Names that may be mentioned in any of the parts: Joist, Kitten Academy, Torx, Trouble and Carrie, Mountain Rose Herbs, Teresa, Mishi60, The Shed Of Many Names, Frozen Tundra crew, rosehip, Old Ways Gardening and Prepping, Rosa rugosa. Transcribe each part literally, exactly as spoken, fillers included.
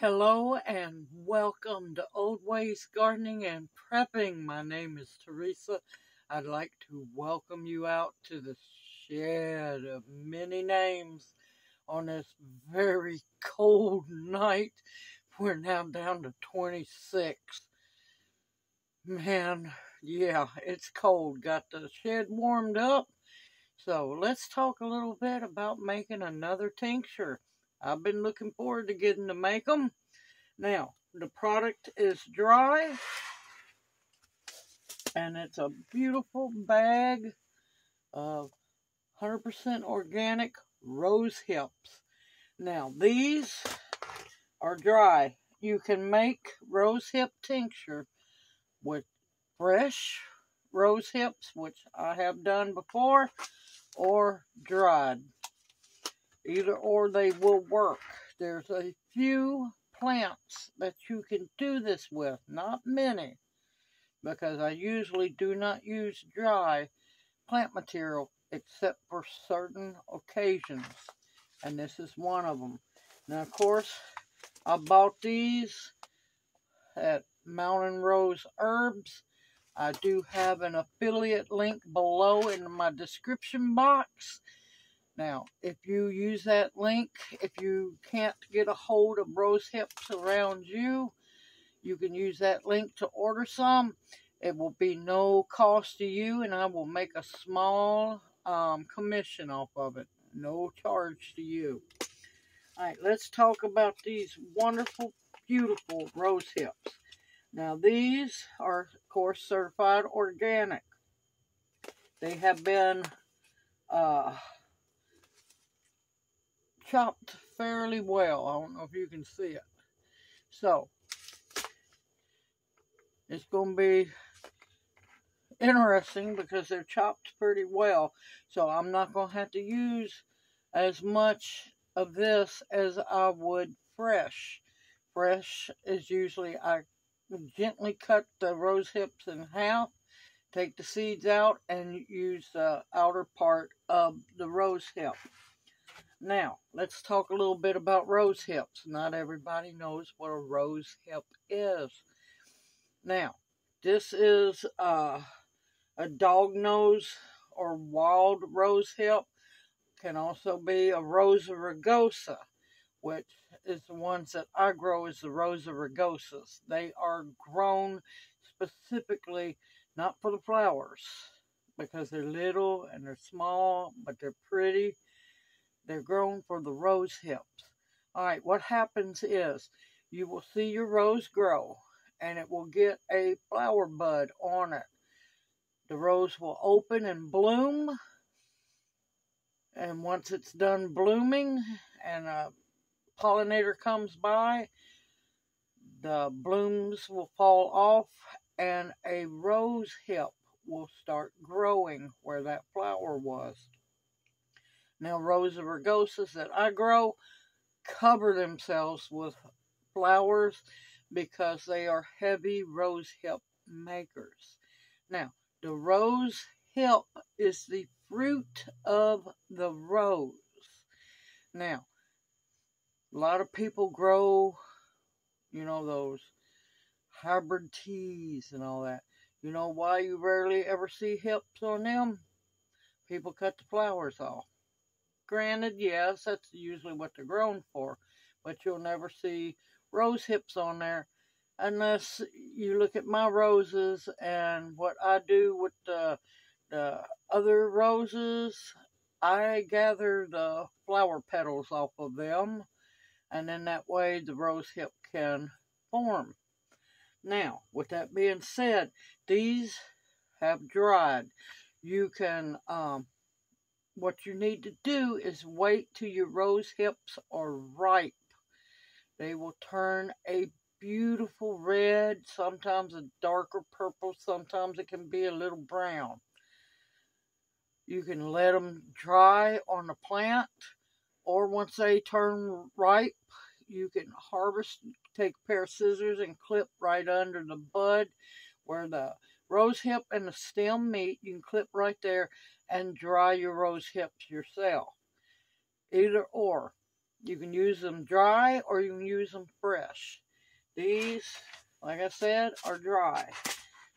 Hello and welcome to Old Ways Gardening and Prepping. My name is Teresa. I'd like to welcome you out to the Shed of Many Names on this very cold night. We're now down to twenty-six. Man, yeah, it's cold. Got the shed warmed up. So let's talk a little bit about making another tincture. I've been looking forward to getting to make them. Now, the product is dry, and it's a beautiful bag of one hundred percent organic rose hips. Now, these are dry. You can make rose hip tincture with fresh rose hips, which I have done before, or dried. Either or, they will work. There's a few plants that you can do this with, not many, because I usually do not use dry plant material except for certain occasions, and this is one of them. Now, of course, I bought these at Mountain Rose Herbs. I do have an affiliate link below in my description box. Now, if you use that link, if you can't get a hold of rose hips around you, you can use that link to order some. It will be no cost to you, and I will make a small um, commission off of it. No charge to you. All right, let's talk about these wonderful, beautiful rose hips. Now, these are, of course, certified organic. They have been Uh, chopped fairly well. I don't know if you can see it. So, it's going to be interesting because they're chopped pretty well. So, I'm not going to have to use as much of this as I would fresh. Fresh is usually, I gently cut the rose hips in half, take the seeds out, and use the outer part of the rose hip. Now, let's talk a little bit about rose hips. Not everybody knows what a rose hip is. Now, this is uh, a dog nose or wild rose hip. Can also be a Rosa rugosa, which is the ones that I grow is the Rosa rugosas. They are grown specifically not for the flowers, because they're little and they're small, but they're pretty. They're grown for the rose hips. All right, what happens is you will see your rose grow, and it will get a flower bud on it. The rose will open and bloom, and once it's done blooming and a pollinator comes by, the blooms will fall off, and a rose hip will start growing where that flower was. Now, Rosa rugosas that I grow cover themselves with flowers because they are heavy rose hip makers. Now, the rose hip is the fruit of the rose. Now, a lot of people grow, you know, those hybrid teas and all that. You know why you rarely ever see hips on them? People cut the flowers off. Granted, yes, that's usually what they're grown for, but you'll never see rose hips on there unless you look at my roses and what I do with the, the other roses. I gather the flower petals off of them, and then that way the rose hip can form. Now, with that being said, these have dried. You can... Um, What you need to do is wait till your rose hips are ripe. They will turn a beautiful red, sometimes a darker purple, sometimes it can be a little brown. You can let them dry on the plant, or once they turn ripe, you can harvest, take a pair of scissors and clip right under the bud where the rose hip and the stem meet. You can clip right there and dry your rose hips yourself. Either or. You can use them dry or you can use them fresh. These, like I said, are dry.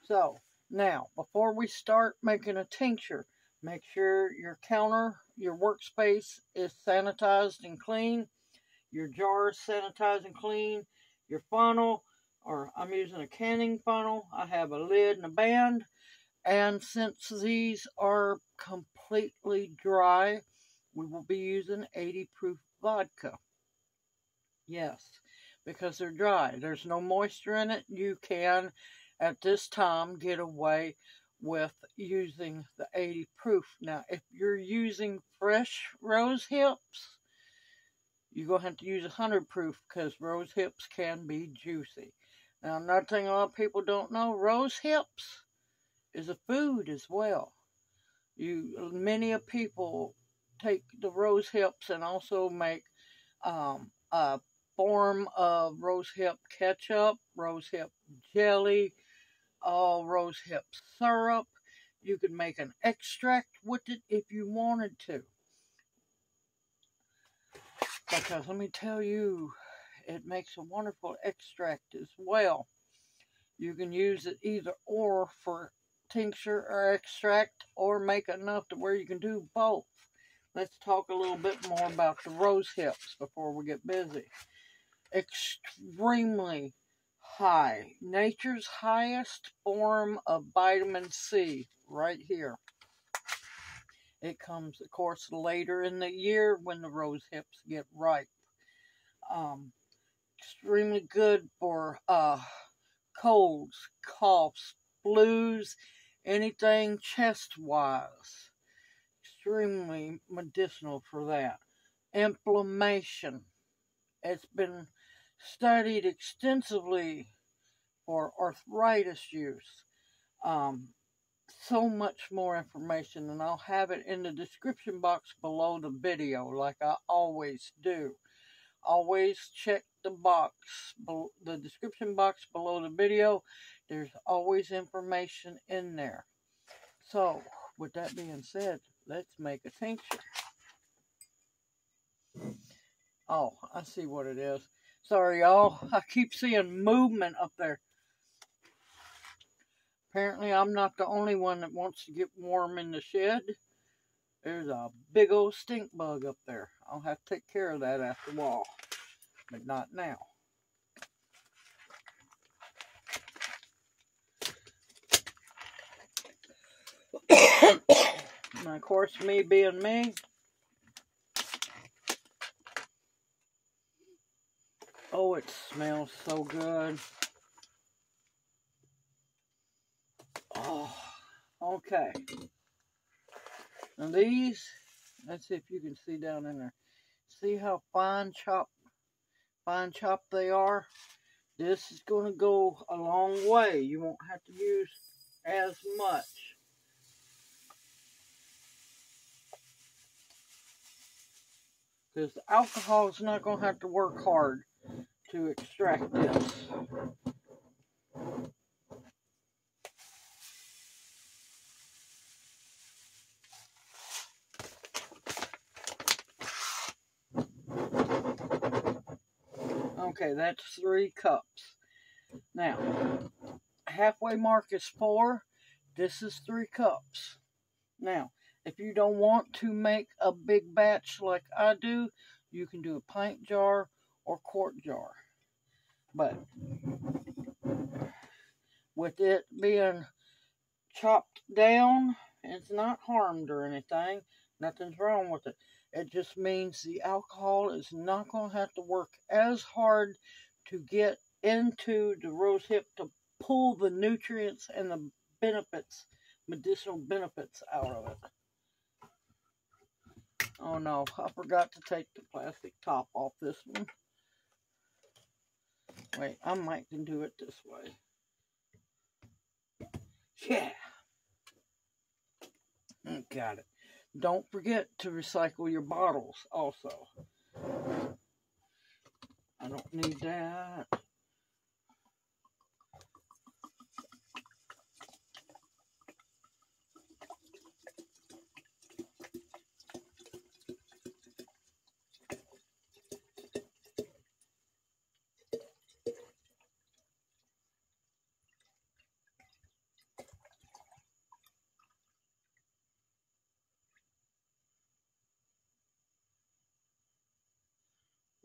So, now, before we start making a tincture, make sure your counter, your workspace is sanitized and clean. Your jar is sanitized and clean. Your funnel, or I'm using a canning funnel. I have a lid and a band. And since these are completely dry, we will be using eighty proof vodka. Yes, because they're dry. There's no moisture in it. You can, at this time, get away with using the eighty proof. Now, if you're using fresh rose hips, you're going to have to use one hundred proof because rose hips can be juicy. Now, another thing a lot of people don't know, rose hips is a food as well. You, many of people take the rose hips and also make um, a form of rose hip ketchup, rose hip jelly, all rose hip syrup. You can make an extract with it if you wanted to. Because let me tell you, it makes a wonderful extract as well. You can use it either or for tincture or extract, or make enough to where you can do both. Let's talk a little bit more about the rose hips before we get busy. Extremely high. Nature's highest form of vitamin C right here. It comes, of course, later in the year when the rose hips get ripe. Um, extremely good for uh, colds, coughs, blues, anything chest-wise. Extremely medicinal for that. Inflammation. It's been studied extensively for arthritis use. Um, so much more information, and I'll have it in the description box below the video like I always do. Always check the box, the description box below the video. There's always information in there. So, with that being said, let's make a tincture. Oh, I see what it is. Sorry, y'all. I keep seeing movement up there. Apparently, I'm not the only one that wants to get warm in the shed. There's a big old stink bug up there. I'll have to take care of that after a while, but not now. And of course, me being me, oh, it smells so good. Okay, now these, let's see if you can see down in there. See how fine chop, fine chop they are? This is going to go a long way. You won't have to use as much. Because the alcohol is not going to have to work hard to extract this. Okay, that's three cups. Now, halfway mark is four. This is three cups. Now, if you don't want to make a big batch like I do, you can do a pint jar or quart jar. But with it being chopped down, it's not harmed or anything. Nothing's wrong with it. It just means the alcohol is not going to have to work as hard to get into the rose hip to pull the nutrients and the benefits, medicinal benefits out of it. Oh no, I forgot to take the plastic top off this one. Wait, I might can do it this way. Yeah. Got it. Don't forget to recycle your bottles also. I don't need that.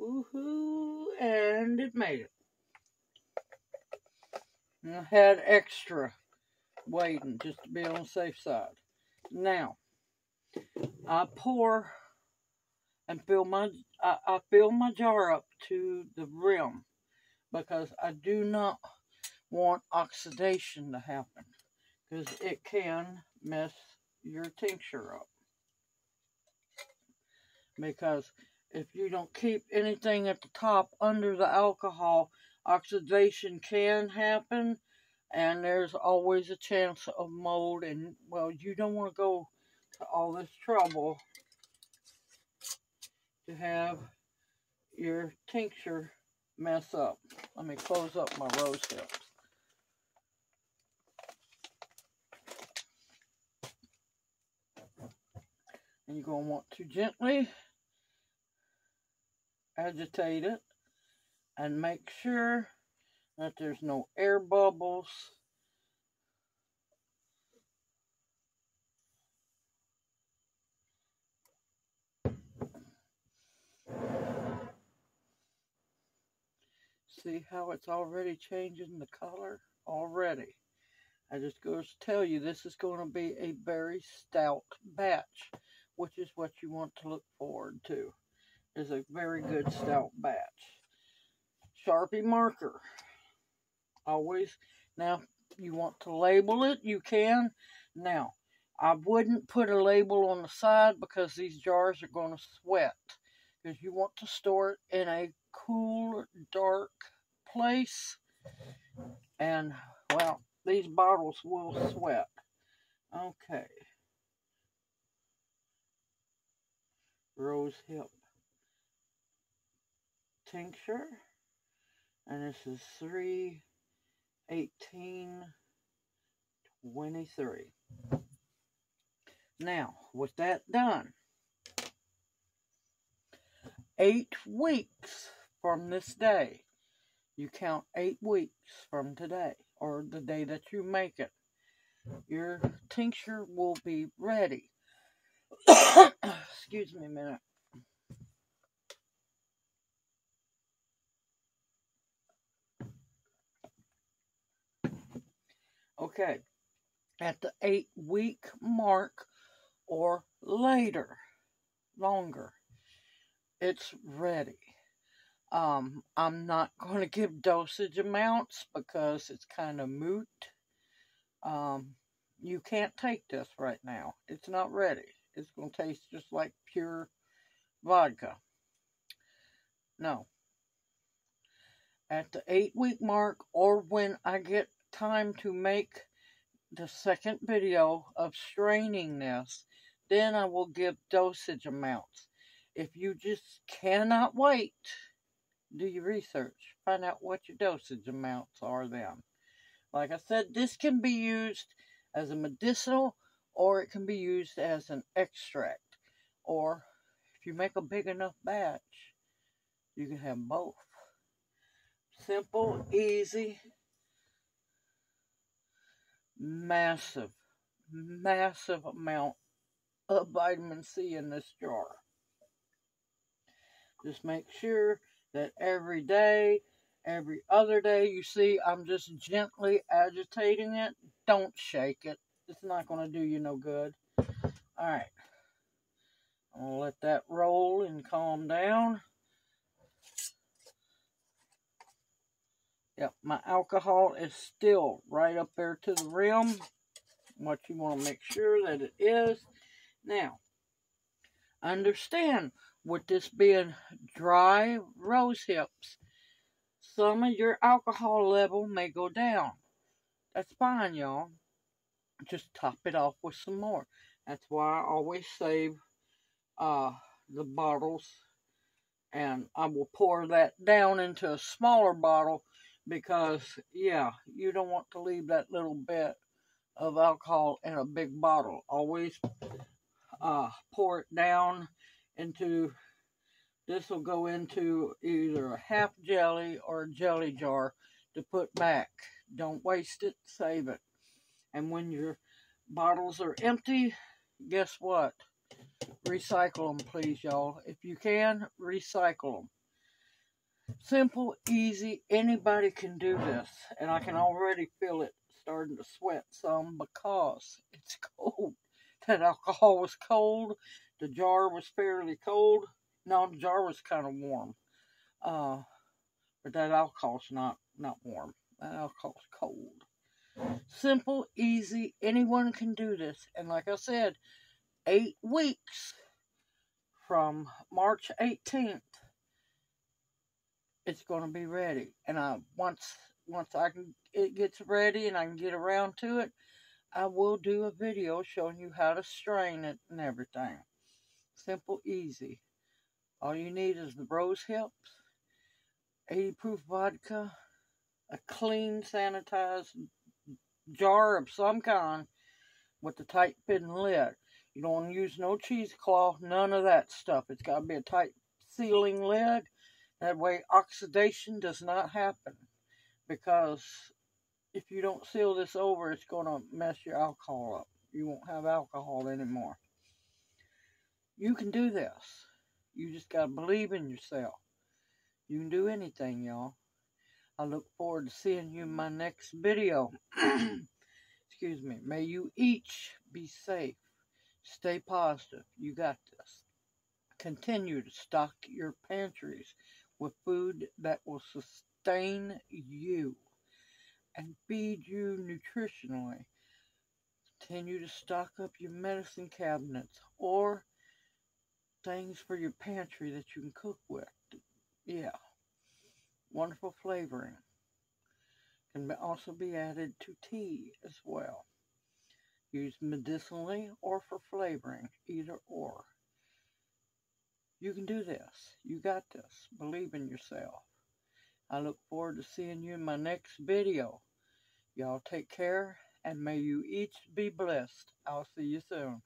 Woohoo! And it made it. And I had extra waiting just to be on the safe side. Now, I pour and fill my I, I fill my jar up to the rim because I do not want oxidation to happen because it can mess your tincture up. Because if you don't keep anything at the top under the alcohol, oxidation can happen, and there's always a chance of mold, and, well, you don't want to go to all this trouble to have your tincture mess up. Let me close up my rose hips. And you're going to want to gently agitate it and make sure that there's no air bubbles. See how it's already changing the color already? I just go to tell you this is going to be a very stout batch, which is what you want to look forward to. Is a very good stout batch. Sharpie marker. Always. Now, you want to label it, you can. Now, I wouldn't put a label on the side because these jars are going to sweat. Because you want to store it in a cool, dark place. And, well, these bottles will sweat. Okay. Rose hip tincture. And this is three eighteen twenty-three. Now, with that done, eight weeks from this day, you count eight weeks from today, or the day that you make it, your tincture will be ready. Excuse me a minute. Okay, at the eight week mark or later, longer, it's ready. Um, I'm not going to give dosage amounts because it's kind of moot. Um, you can't take this right now. It's not ready. It's going to taste just like pure vodka. No. At the eight week mark or when I get time to make the second video of straining this, then I will give dosage amounts. If you just cannot wait, do your research. Find out what your dosage amounts are then. Like I said, this can be used as a medicinal or it can be used as an extract. Or if you make a big enough batch, you can have both. Simple, easy. Massive, massive amount of vitamin C in this jar. Just make sure that every day, every other day, you see I'm just gently agitating it. Don't shake it. It's not going to do you no good. Alright. I'm going to let that roll and calm down. Yep, my alcohol is still right up there to the rim. What you want to make sure that it is. Now, understand with this being dry rose hips, some of your alcohol level may go down. That's fine, y'all. Just top it off with some more. That's why I always save uh, the bottles. And I will pour that down into a smaller bottle. Because, yeah, you don't want to leave that little bit of alcohol in a big bottle. Always uh, pour it down into, this will go into either a half jelly or a jelly jar to put back. Don't waste it, save it. And when your bottles are empty, guess what? Recycle them, please, y'all. If you can, recycle them. Simple, easy, anybody can do this. And I can already feel it starting to sweat some because it's cold. That alcohol was cold. The jar was fairly cold. No, the jar was kind of warm. Uh, but that alcohol's not, not warm. That alcohol's cold. Simple, easy, anyone can do this. And like I said, eight weeks from March eighteenth, it's going to be ready. And I once once I can it gets ready and I can get around to it, I will do a video showing you how to strain it and everything. Simple, easy. All you need is the rose hips, eighty proof vodka, a clean, sanitized jar of some kind with the tight fitting lid. You don't want to use no cheesecloth, none of that stuff. It's got to be a tight sealing lid. That way oxidation does not happen, because if you don't seal this over, it's going to mess your alcohol up. You won't have alcohol anymore. You can do this. You just got to believe in yourself. You can do anything, y'all. I look forward to seeing you in my next video. Excuse me. May you each be safe. Stay positive. You got this. Continue to stock your pantries with food that will sustain you and feed you nutritionally. Continue to stock up your medicine cabinets or things for your pantry that you can cook with. Yeah. Wonderful flavoring. Can also be added to tea as well. Used medicinally or for flavoring, either or. You can do this. You got this. Believe in yourself. I look forward to seeing you in my next video. Y'all take care, and may you each be blessed. I'll see you soon.